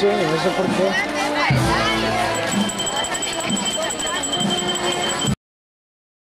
canción y no sé por qué.